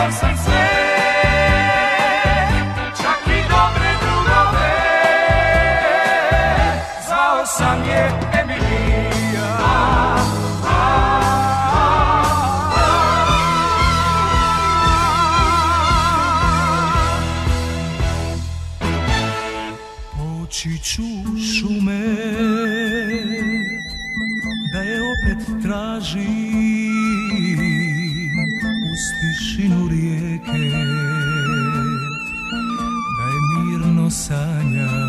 Sanja